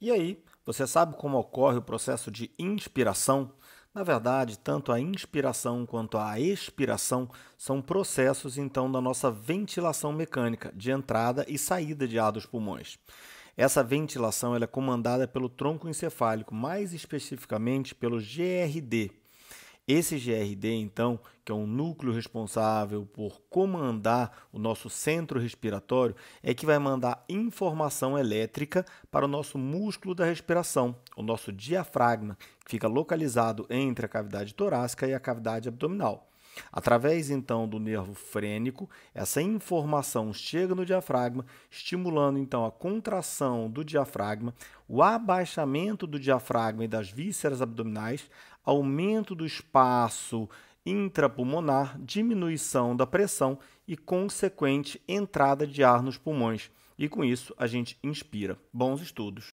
E aí, você sabe como ocorre o processo de inspiração? Na verdade, tanto a inspiração quanto a expiração são processos, então, da nossa ventilação mecânica, de entrada e saída de ar dos pulmões. Essa ventilação ela é comandada pelo tronco encefálico, mais especificamente pelo GRD. Esse GRD, então, que é um núcleo responsável por comandar o nosso centro respiratório, é que vai mandar informação elétrica para o nosso músculo da respiração, o nosso diafragma, que fica localizado entre a cavidade torácica e a cavidade abdominal. Através, então, do nervo frênico, essa informação chega no diafragma, estimulando, então, a contração do diafragma, o abaixamento do diafragma e das vísceras abdominais, aumento do espaço intrapulmonar, diminuição da pressão e consequente entrada de ar nos pulmões. E, com isso, a gente inspira. Bons estudos!